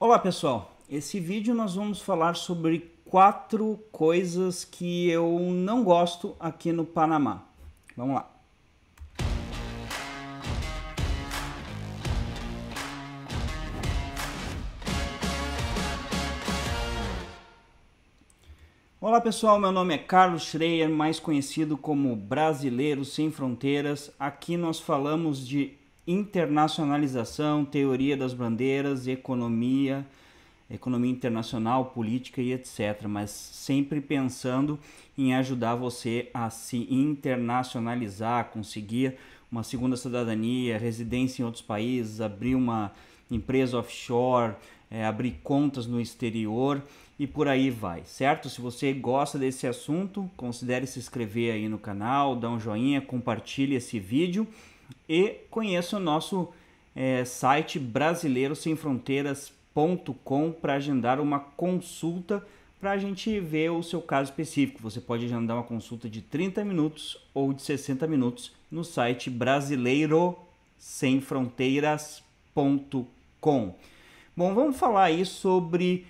Olá pessoal, esse vídeo nós vamos falar sobre 4 coisas que eu não gosto aqui no Panamá. Vamos lá. Olá pessoal, meu nome é Carlos Schreier, mais conhecido como Brasileiro Sem Fronteiras. Aqui nós falamos de internacionalização, teoria das bandeiras, economia internacional, política e etc. Mas sempre pensando em ajudar você a se internacionalizar, conseguir uma segunda cidadania, residência em outros países, abrir uma empresa offshore, abrir contas no exterior e por aí vai, certo? Se você gosta desse assunto, considere se inscrever aí no canal, dá um joinha, compartilhe esse vídeo e conheça o nosso site brasileirosemfronteiras.com para agendar uma consulta para a gente ver o seu caso específico. Você pode agendar uma consulta de 30 minutos ou de 60 minutos no site brasileirosemfronteiras.com. Bom, vamos falar aí sobre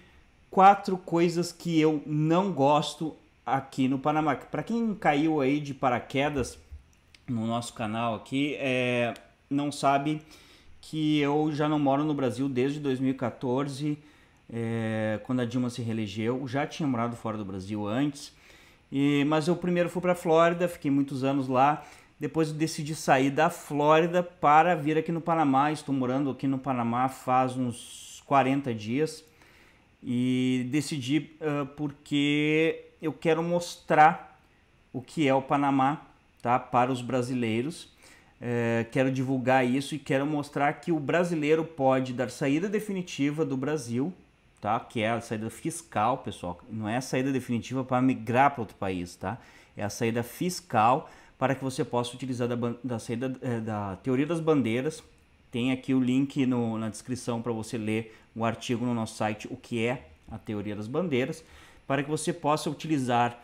4 coisas que eu não gosto aqui no Panamá. Para quem caiu aí de paraquedas no nosso canal aqui, não sabe que eu já não moro no Brasil desde 2014, quando a Dilma se reelegeu. Já tinha morado fora do Brasil antes, mas eu primeiro fui para a Flórida, fiquei muitos anos lá. Depois eu decidi sair da Flórida para vir aqui no Panamá. Estou morando aqui no Panamá faz uns 40 dias e decidi porque eu quero mostrar o que é o Panamá, tá, para os brasileiros. Quero divulgar isso e quero mostrar que o brasileiro pode dar saída definitiva do Brasil, tá, que é a saída fiscal, pessoal. Não é a saída definitiva para migrar para outro país, tá? É a saída fiscal, para que você possa utilizar da teoria das bandeiras. Tem aqui o link na descrição para você ler o artigo no nosso site, o que é a teoria das bandeiras, para que você possa utilizar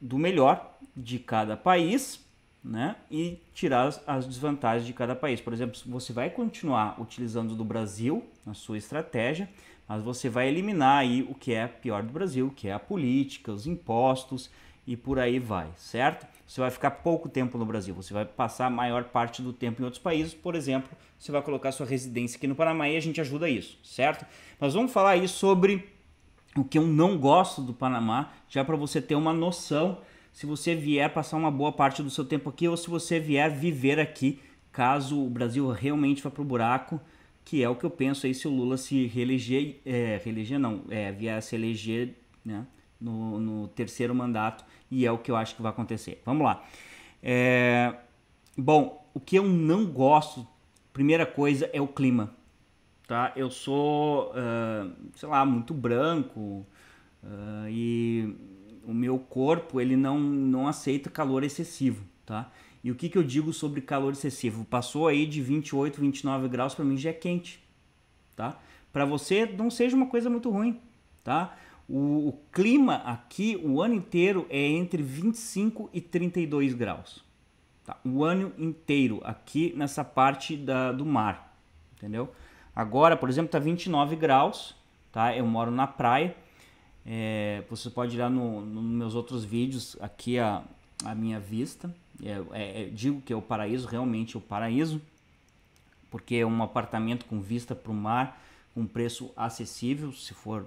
do melhor de cada país, né, e tirar as desvantagens de cada país. Por exemplo, você vai continuar utilizando do Brasil na sua estratégia, mas você vai eliminar aí o que é pior do Brasil, que é a política, os impostos, e por aí vai, certo? Você vai ficar pouco tempo no Brasil, você vai passar a maior parte do tempo em outros países. Por exemplo, você vai colocar sua residência aqui no Panamá e a gente ajuda isso, certo? Mas vamos falar aí sobre o que eu não gosto do Panamá, já para você ter uma noção, se você vier passar uma boa parte do seu tempo aqui ou se você vier viver aqui, caso o Brasil realmente vá pro buraco, que é o que eu penso aí se o Lula se reeleger, vier a se eleger, né, no terceiro mandato, e é o que eu acho que vai acontecer. Vamos lá. Bom, o que eu não gosto, primeira coisa, é o clima, tá? Eu sou, sei lá, muito branco, e o meu corpo, ele não aceita calor excessivo, tá? E o que eu digo sobre calor excessivo? Passou aí de 28, 29 graus, para mim já é quente, tá? Para você não seja uma coisa muito ruim, tá? O clima aqui, o ano inteiro, é entre 25 e 32 graus. Tá? O ano inteiro, aqui nessa parte do mar, entendeu? Agora, por exemplo, tá 29 graus, tá? Eu moro na praia. Você pode ir lá nos meus outros vídeos, aqui a minha vista. Eu digo que é o paraíso, realmente é o paraíso, porque é um apartamento com vista para o mar, com preço acessível, se for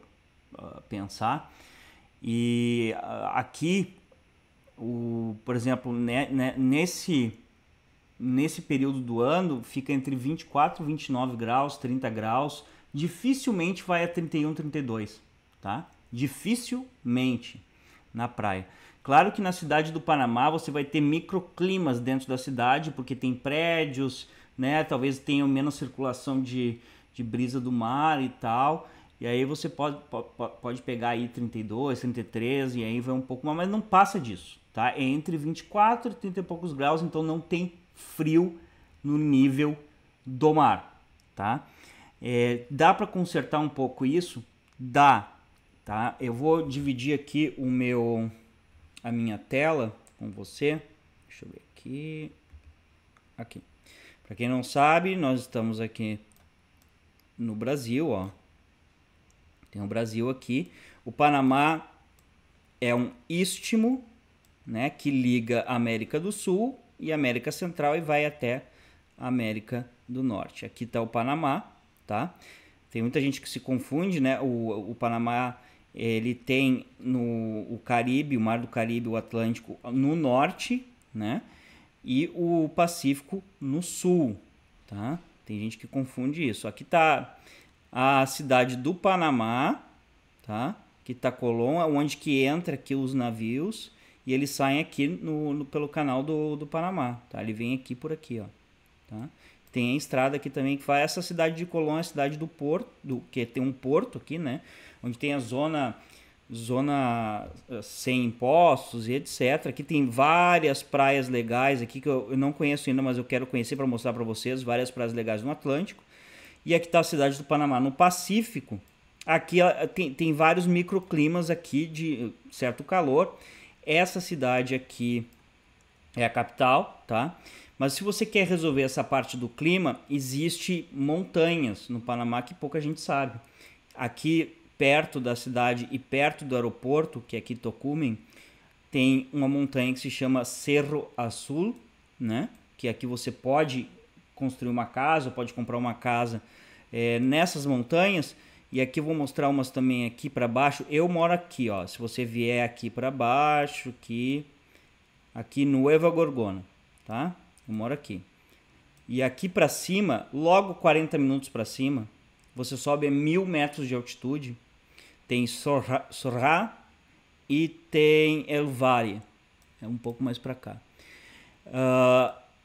pensar. E aqui, por exemplo, nesse período do ano fica entre 24, 29 graus, 30 graus, dificilmente vai a 31, 32, tá? Dificilmente na praia. Claro que na cidade do Panamá você vai ter microclimas dentro da cidade, porque tem prédios, né? Talvez tenha menos circulação de brisa do mar e tal. E aí você pode pegar aí 32, 33 e aí vai um pouco mais, mas não passa disso, tá? É entre 24 e 30 e poucos graus, então não tem frio no nível do mar, tá? Dá para consertar um pouco isso? Dá, tá? Eu vou dividir aqui a minha tela com você. Deixa eu ver aqui. Aqui. Para quem não sabe, nós estamos aqui no Brasil, ó. Tem o Brasil aqui. O Panamá é um istmo, né, que liga a América do Sul e América Central e vai até a América do Norte. Aqui está o Panamá, tá? Tem muita gente que se confunde, né? O Panamá, ele tem o Caribe, o Mar do Caribe, o Atlântico no norte, né? E o Pacífico no sul, tá? Tem gente que confunde isso. Aqui está a cidade do Panamá, tá? Que está Colón, onde que entra aqui os navios e eles saem aqui pelo canal do Panamá, tá? Ele vem aqui por aqui, ó, tá? Tem a estrada aqui também que faz essa cidade de Colón, a cidade do porto, que tem um porto aqui, né? Onde tem a zona sem impostos e etc. Aqui tem várias praias legais aqui que eu não conheço ainda, mas eu quero conhecer para mostrar para vocês várias praias legais no Atlântico. E aqui está a cidade do Panamá no Pacífico. Aqui tem vários microclimas aqui de certo calor. Essa cidade aqui é a capital, tá? Mas se você quer resolver essa parte do clima, existe montanhas no Panamá que pouca gente sabe. Aqui perto da cidade e perto do aeroporto, que é aqui Tocumen, tem uma montanha que se chama Cerro Azul, né? Que aqui você pode construir uma casa, pode comprar uma casa nessas montanhas. E aqui eu vou mostrar umas também aqui para baixo. Eu moro aqui, ó. Se você vier aqui para baixo, aqui Nueva Gorgona, tá? Eu moro aqui. E aqui para cima, logo 40 minutos para cima, você sobe a 1000 metros de altitude. Tem Sorra e tem El Valle. É um pouco mais para cá.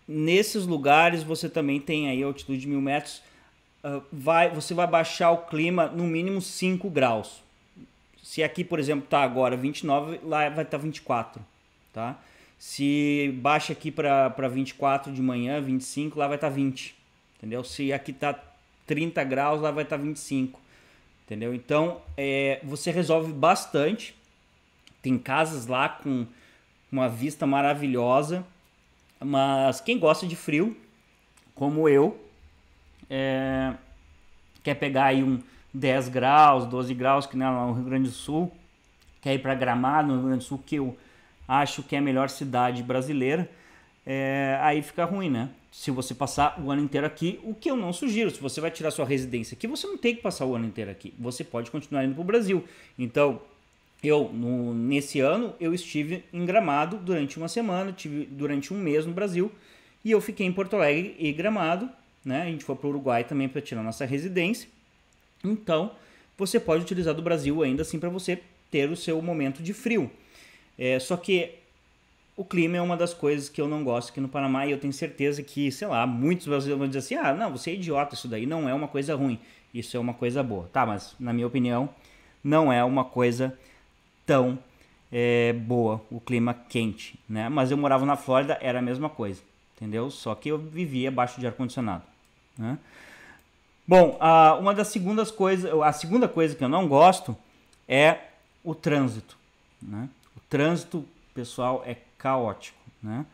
Nesses lugares você também tem aí altitude de 1000 metros. Você vai baixar o clima no mínimo 5 graus. Se aqui, por exemplo, está agora 29, lá vai estar 24, tá? Se baixa aqui para 24 de manhã, 25, lá vai estar 20, entendeu? Se aqui está 30 graus, lá vai estar 25, entendeu? Então, você resolve bastante. Tem casas lá com uma vista maravilhosa, mas quem gosta de frio, como eu, quer pegar aí um 10 graus, 12 graus, que não, no Rio Grande do Sul, quer ir para Gramado, no Rio Grande do Sul, que eu acho que é a melhor cidade brasileira, aí fica ruim, né? Se você passar o ano inteiro aqui, o que eu não sugiro. Se você vai tirar sua residência aqui, você não tem que passar o ano inteiro aqui, você pode continuar indo para o Brasil. Então, nesse ano, eu estive em Gramado durante uma semana, estive durante um mês no Brasil, e eu fiquei em Porto Alegre e Gramado, né? A gente foi para o Uruguai também para tirar nossa residência. Então, você pode utilizar do Brasil ainda assim para você ter o seu momento de frio. Só que o clima é uma das coisas que eu não gosto aqui no Panamá, e eu tenho certeza que, sei lá, muitos brasileiros vão dizer assim: ah, não, você é idiota, isso daí não é uma coisa ruim, isso é uma coisa boa. Tá, mas na minha opinião, não é uma coisa tão boa o clima quente, né? Mas eu morava na Flórida, era a mesma coisa, entendeu? Só que eu vivia abaixo de ar-condicionado, né? Bom, a segunda coisa que eu não gosto é o trânsito, né? O trânsito, pessoal, é caótico, né?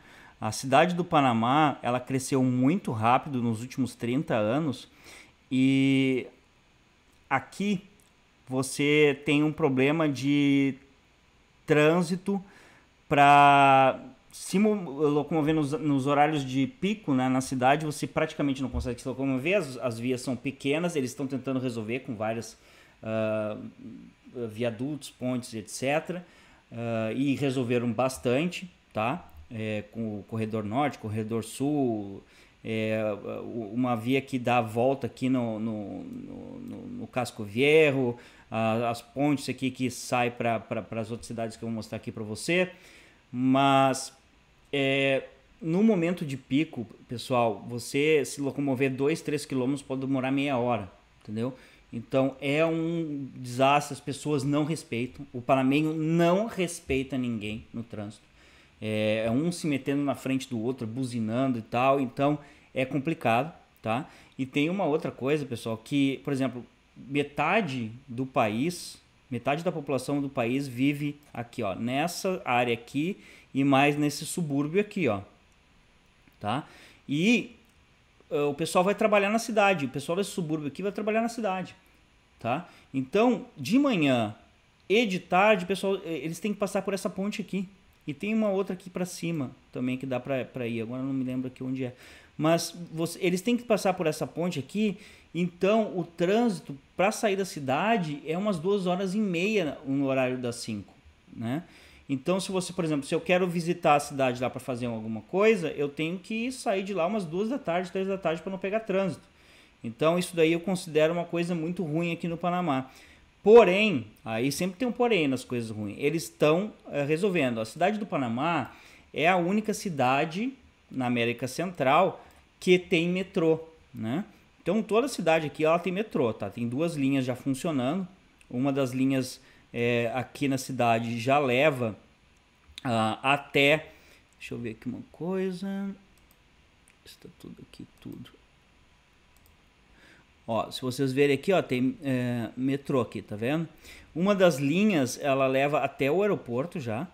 A cidade do Panamá, ela cresceu muito rápido nos últimos 30 anos e aqui você tem um problema de trânsito para se locomover nos horários de pico, né, na cidade. Você praticamente não consegue se locomover, as vias são pequenas, eles estão tentando resolver com vários viadutos, pontes, etc. E resolveram bastante, tá? Com o corredor norte, corredor sul, uma via que dá a volta aqui no Casco Viejo, as pontes aqui que saem para as outras cidades que eu vou mostrar aqui para você. Mas no momento de pico, pessoal, você se locomover 2, 3 quilômetros pode demorar meia hora, entendeu? Então é um desastre, as pessoas não respeitam, o panameño não respeita ninguém no trânsito. É um se metendo na frente do outro, buzinando e tal, então é complicado, tá? E tem uma outra coisa, pessoal, que, por exemplo, metade da população do país vive aqui, ó, nessa área aqui e mais nesse subúrbio aqui, ó, tá? E o pessoal vai trabalhar na cidade, o pessoal desse subúrbio aqui vai trabalhar na cidade. tá? Então, de manhã e de tarde, pessoal, eles têm que passar por essa ponte aqui. E tem uma outra aqui para cima também que dá para ir. Agora não me lembro aqui onde é. Mas eles têm que passar por essa ponte aqui. Então, o trânsito para sair da cidade é umas 2h30 no horário das 5, né? Então, se você, por exemplo, se eu quero visitar a cidade lá para fazer alguma coisa, eu tenho que sair de lá umas 2 da tarde, 3 da tarde para não pegar trânsito. Então, isso daí eu considero uma coisa muito ruim aqui no Panamá. Porém, aí sempre tem um porém nas coisas ruins. Eles estão resolvendo. A cidade do Panamá é a única cidade na América Central que tem metrô, né? Então, toda a cidade aqui ela tem metrô, tá? Tem 2 linhas já funcionando. Uma das linhas aqui na cidade já leva até... Deixa eu ver aqui uma coisa. Está tudo aqui, tudo. Ó, se vocês verem aqui, ó, tem metrô aqui, tá vendo? Uma das linhas, ela leva até o aeroporto já,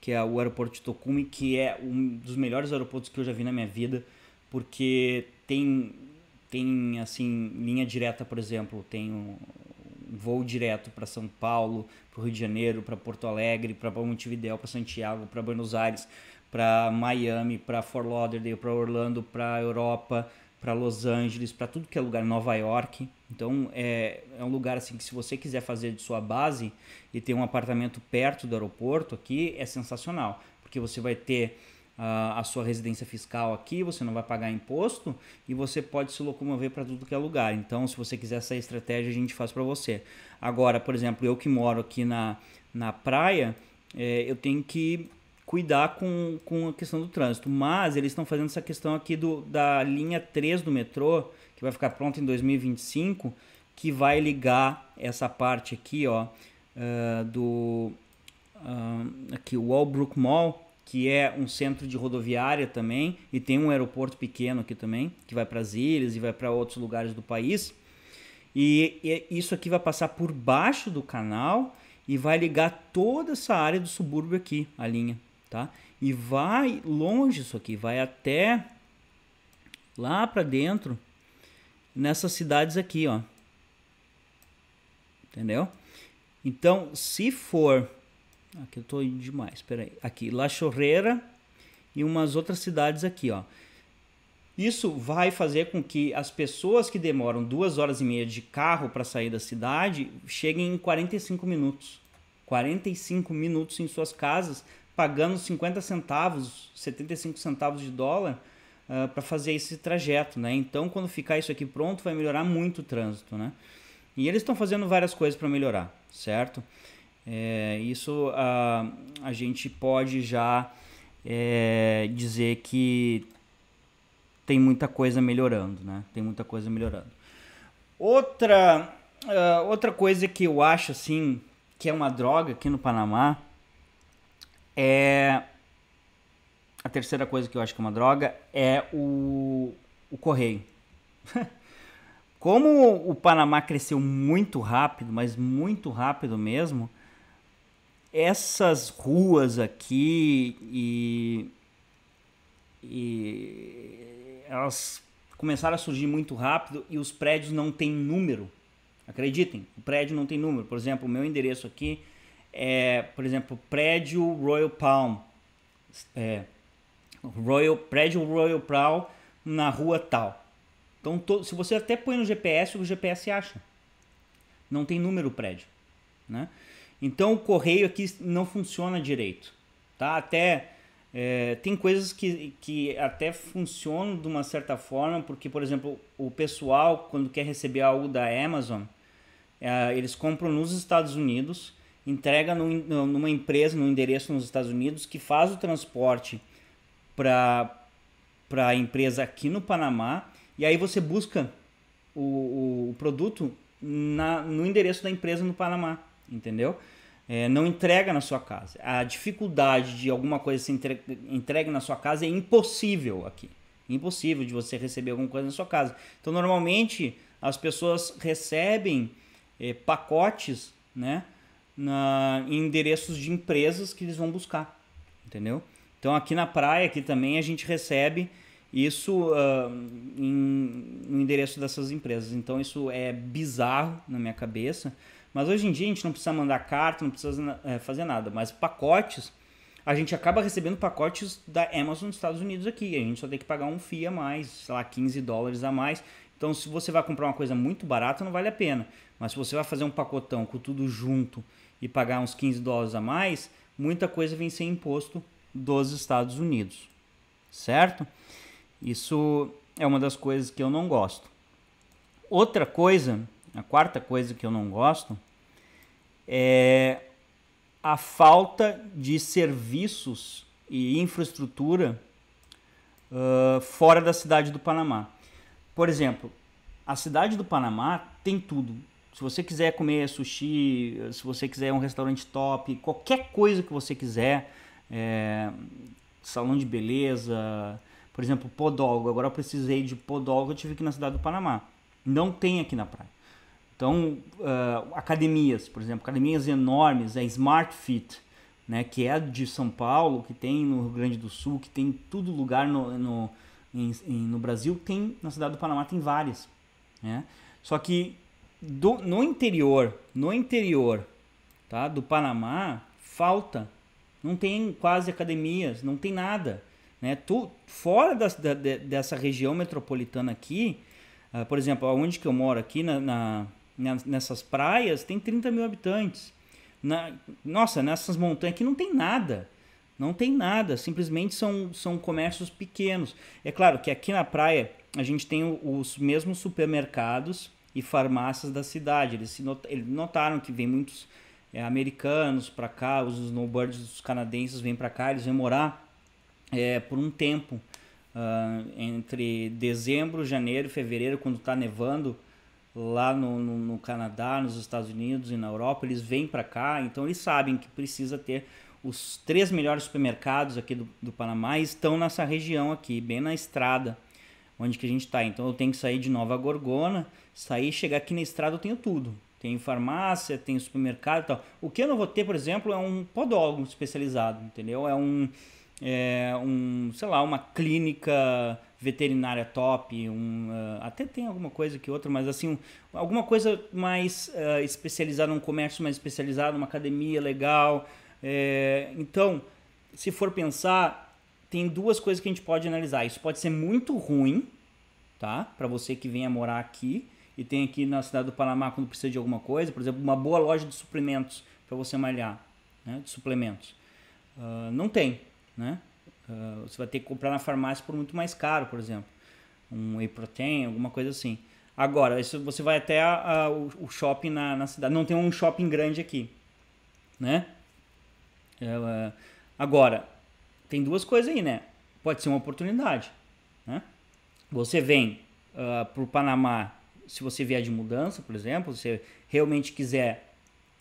que é o aeroporto de Tocumen, que é um dos melhores aeroportos que eu já vi na minha vida, porque tem assim, linha direta, por exemplo, tem um voo direto para São Paulo, para o Rio de Janeiro, para Porto Alegre, para Montevideo, para Santiago, para Buenos Aires, para Miami, para Fort Lauderdale, para Orlando, para Europa, para Los Angeles, para tudo que é lugar, Nova York. Então é um lugar assim que, se você quiser fazer de sua base e ter um apartamento perto do aeroporto aqui, é sensacional, porque você vai ter a sua residência fiscal aqui, você não vai pagar imposto e você pode se locomover para tudo que é lugar. Então, se você quiser essa estratégia, a gente faz para você. Agora, por exemplo, eu que moro aqui na praia, eu tenho que cuidar com a questão do trânsito, mas eles estão fazendo essa questão aqui da linha 3 do metrô, que vai ficar pronta em 2025, que vai ligar essa parte aqui, ó, aqui o Albrook Mall, que é um centro de rodoviária também, e tem um aeroporto pequeno aqui também, que vai para as ilhas e vai para outros lugares do país, e isso aqui vai passar por baixo do canal e vai ligar toda essa área do subúrbio aqui, a linha. Tá? E vai longe isso aqui, vai até lá para dentro, nessas cidades aqui, ó. Entendeu? Então, se for... Aqui eu tô indo demais, peraí. Aqui, La Chorrera e umas outras cidades aqui, ó. Isso vai fazer com que as pessoas que demoram 2h30 de carro para sair da cidade cheguem em 45 minutos. 45 minutos em suas casas, pagando 50 centavos, 75 centavos de dólar para fazer esse trajeto, né? Então, quando ficar isso aqui pronto, vai melhorar muito o trânsito, né? E eles estão fazendo várias coisas para melhorar, certo? Isso a gente pode já dizer que tem muita coisa melhorando, né? Tem muita coisa melhorando. Outra coisa que eu acho, assim, que é uma droga aqui no Panamá, a terceira coisa que eu acho que é uma droga é o correio. Como o Panamá cresceu muito rápido, mas muito rápido mesmo, essas ruas aqui e elas começaram a surgir muito rápido e os prédios não têm número. Acreditem, o prédio não tem número. Por exemplo, o meu endereço aqui é, por exemplo, prédio Royal Palm. Prédio Royal Palm na rua tal. Então, se você até põe no GPS, o GPS acha. Não tem número o prédio, né? Então, o correio aqui não funciona direito, tá? Até... tem coisas que até funcionam de uma certa forma, porque, por exemplo, o pessoal, quando quer receber algo da Amazon, eles compram nos Estados Unidos, entrega numa empresa, num endereço nos Estados Unidos, que faz o transporte para a empresa aqui no Panamá, e aí você busca o produto no endereço da empresa no Panamá, entendeu? Não entrega na sua casa. A dificuldade de alguma coisa ser entregue na sua casa é impossível aqui. Impossível de você receber alguma coisa na sua casa. Então, normalmente, as pessoas recebem pacotes, né, em endereços de empresas que eles vão buscar, entendeu? Então, aqui na praia, aqui também, a gente recebe Isso no endereço dessas empresas. Então isso é bizarro na minha cabeça. Mas hoje em dia a gente não precisa mandar carta, não precisa fazer nada. Mas pacotes, a gente acaba recebendo pacotes da Amazon dos Estados Unidos aqui. A gente só tem que pagar um FII a mais, sei lá, 15 dólares a mais. Então se você vai comprar uma coisa muito barata, não vale a pena. Mas se você vai fazer um pacotão com tudo junto e pagar uns 15 dólares a mais, muita coisa vem sem imposto dos Estados Unidos. Certo? Isso é uma das coisas que eu não gosto. Outra coisa, a quarta coisa que eu não gosto, é a falta de serviços e infraestrutura fora da cidade do Panamá. Por exemplo, a cidade do Panamá tem tudo. Se você quiser comer sushi, se você quiser um restaurante top, qualquer coisa que você quiser, salão de beleza... Por exemplo, podólogo. Agora eu precisei de podólogo, eu tive que ir na cidade do Panamá. Não tem aqui na praia. Então, academias, por exemplo. Academias enormes, a Smart Fit, né, que é de São Paulo, que tem no Rio Grande do Sul, que tem em todo lugar no Brasil. Tem na cidade do Panamá, tem várias. Né? Só que no interior tá, do Panamá, falta. Não tem quase academias, não tem nada. Né? Fora dessa região metropolitana aqui, por exemplo, onde que eu moro aqui, nessas praias, tem 30 mil habitantes. Nossa, nessas montanhas aqui não tem nada. Não tem nada, simplesmente são comércios pequenos. É claro que aqui na praia a gente tem os mesmos supermercados e farmácias da cidade. Eles notaram que vem muitos americanos para cá, os snowbirds, os canadenses vêm para cá, eles vêm morar. Por um tempo, entre dezembro, janeiro e fevereiro, quando está nevando lá no Canadá, nos Estados Unidos e na Europa, eles vêm para cá, então eles sabem que precisa ter os 3 melhores supermercados aqui do Panamá, estão nessa região aqui, bem na estrada onde que a gente está. Então eu tenho que sair de Nova Gorgona, sair e chegar aqui na estrada, eu tenho tudo. Tem farmácia, tem supermercado e tal. O que eu não vou ter, por exemplo, é um podólogo especializado, entendeu? Sei lá, uma clínica veterinária top, até tem alguma coisa que outra, mas assim, alguma coisa mais especializada, um comércio mais especializado, uma academia legal. Então, se for pensar, tem duas coisas que a gente pode analisar. Isso pode ser muito ruim, tá? Para você que venha morar aqui e tem aqui na cidade do Panamá quando precisa de alguma coisa, por exemplo, uma boa loja de suplementos para você malhar, né? De suplementos. Não tem. Né? Você vai ter que comprar na farmácia por muito mais caro, por exemplo, um whey protein, alguma coisa assim. Agora, isso você vai até o shopping na cidade. Não tem um shopping grande aqui, né? Agora, tem duas coisas aí, né? Pode ser uma oportunidade, né? Você vem para o Panamá, se você vier de mudança, por exemplo, se você realmente quiser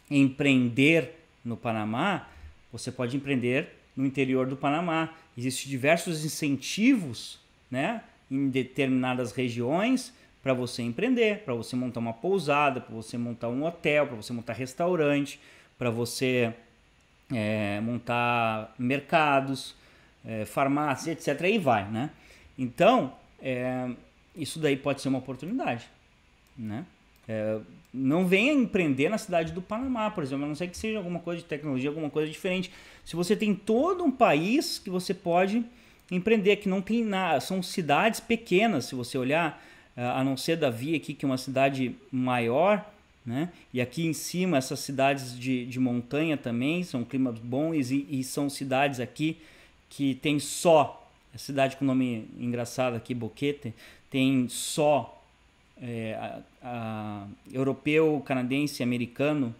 empreender no Panamá, você pode empreender no interior do Panamá. Existem diversos incentivos, né, em determinadas regiões para você empreender, para você montar uma pousada, para você montar um hotel, para você montar restaurante, para você montar mercados, farmácia, etc. Aí vai, né? Então, isso daí pode ser uma oportunidade, né? Não venha empreender na cidade do Panamá, por exemplo, a não ser que seja alguma coisa de tecnologia, alguma coisa diferente. Se você tem todo um país que você pode empreender, que não tem nada, são cidades pequenas, se você olhar, a não ser Davi aqui, que é uma cidade maior, né? E aqui em cima, essas cidades de montanha também, são climas bons e são cidades aqui que tem só, a cidade com nome engraçado aqui, Boquete, tem só... europeu, canadense, americano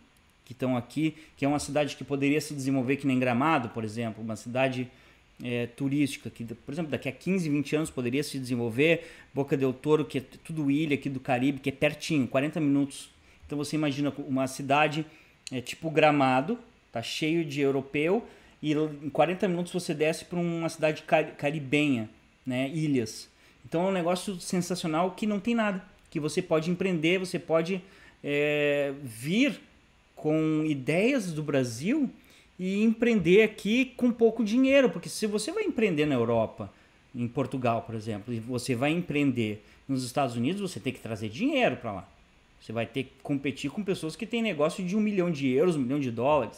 que estão aqui, que é uma cidade que poderia se desenvolver que nem Gramado, por exemplo, uma cidade turística, que, por exemplo, daqui a 15, 20 anos poderia se desenvolver. Boca del Toro, que é tudo ilha aqui do Caribe, que é pertinho, 40 minutos. Então você imagina uma cidade tipo Gramado, tá cheio de europeu, e em 40 minutos você desce para uma cidade caribenha, né, ilhas. Então é um negócio sensacional que não tem nada, que você pode empreender, você pode vir com ideias do Brasil e empreender aqui com pouco dinheiro, porque se você vai empreender na Europa, em Portugal, por exemplo, e você vai empreender nos Estados Unidos, você tem que trazer dinheiro para lá. Você vai ter que competir com pessoas que têm negócio de €1 milhão, $1 milhão,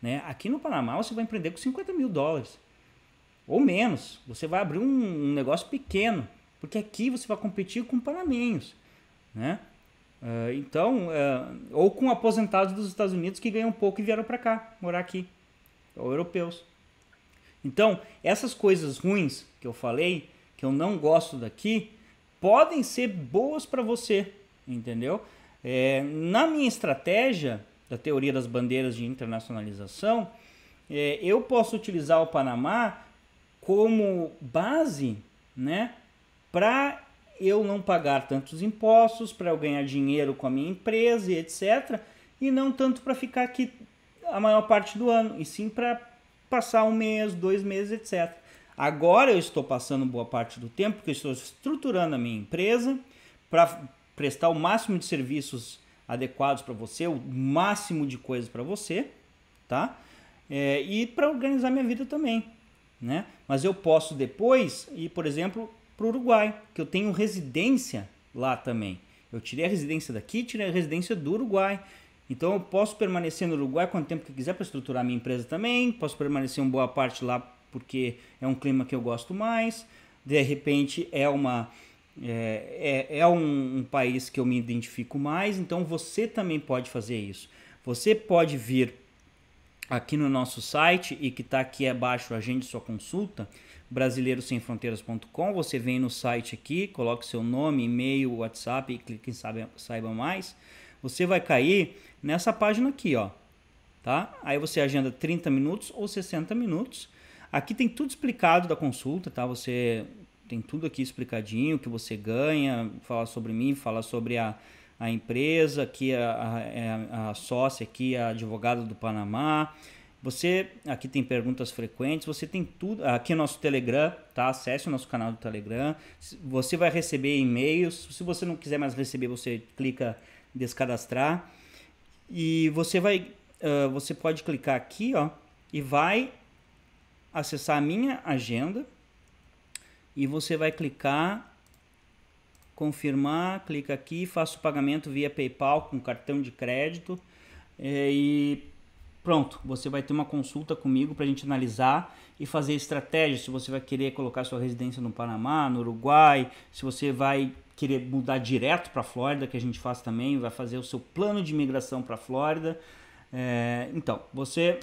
né? Aqui no Panamá você vai empreender com $50 mil ou menos. Você vai abrir um negócio pequeno, porque aqui você vai competir com panamenhos, né? Então, ou com aposentados dos Estados Unidos que ganham pouco e vieram para cá, morar aqui, ou europeus. Então, essas coisas ruins que eu falei, que eu não gosto daqui, podem ser boas para você, entendeu? Na minha estratégia da teoria das bandeiras de internacionalização, eu posso utilizar o Panamá como base, né, para eu não pagar tantos impostos, para eu ganhar dinheiro com a minha empresa e etc. E não tanto para ficar aqui a maior parte do ano, e sim para passar um mês, 2 meses, etc. Agora eu estou passando boa parte do tempo, porque eu estou estruturando a minha empresa para prestar o máximo de serviços adequados para você, o máximo de coisas para você, tá? E para organizar minha vida também, né? Mas eu posso depois ir, por exemplo, para o Uruguai, que eu tenho residência lá também. Eu tirei a residência daqui, tirei a residência do Uruguai. Então eu posso permanecer no Uruguai quanto tempo que quiser para estruturar minha empresa também, posso permanecer uma boa parte lá porque é um clima que eu gosto mais, de repente é um país que eu me identifico mais, então você também pode fazer isso. Você pode vir aqui no nosso site, e que está aqui abaixo, agende sua consulta, brasileirosemfronteiras.com, você vem no site aqui, coloca seu nome, e-mail, WhatsApp e clica em saiba mais. Você vai cair nessa página aqui, ó, tá? Aí você agenda 30 minutos ou 60 minutos. Aqui tem tudo explicado da consulta, tá? Você tem tudo aqui explicadinho, o que você ganha, falar sobre mim, falar sobre a empresa, aqui a sócia, aqui a advogada do Panamá. Você aqui tem perguntas frequentes, você tem tudo aqui no nosso Telegram, tá? Acesse o nosso canal do Telegram. Você vai receber e-mails. Se você não quiser mais receber, você clica descadastrar, e você vai você pode clicar aqui, ó, e vai acessar a minha agenda, e você vai clicar confirmar, clica aqui, faço o pagamento via PayPal com cartão de crédito, e pronto, você vai ter uma consulta comigo para a gente analisar e fazer estratégia, se você vai querer colocar sua residência no Panamá, no Uruguai, se você vai querer mudar direto para a Flórida, que a gente faz também, vai fazer o seu plano de imigração para a Flórida. Então, você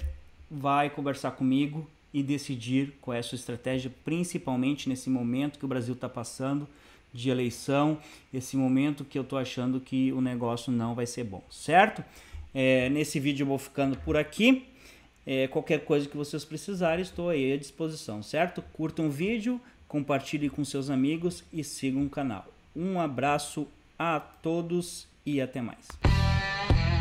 vai conversar comigo e decidir qual é a sua estratégia, principalmente nesse momento que o Brasil está passando de eleição, esse momento que eu estou achando que o negócio não vai ser bom, certo? Nesse vídeo eu vou ficando por aqui. Qualquer coisa que vocês precisarem, estou aí à disposição, certo? Curtam o vídeo, compartilhem com seus amigos e sigam o canal. Um abraço a todos e até mais.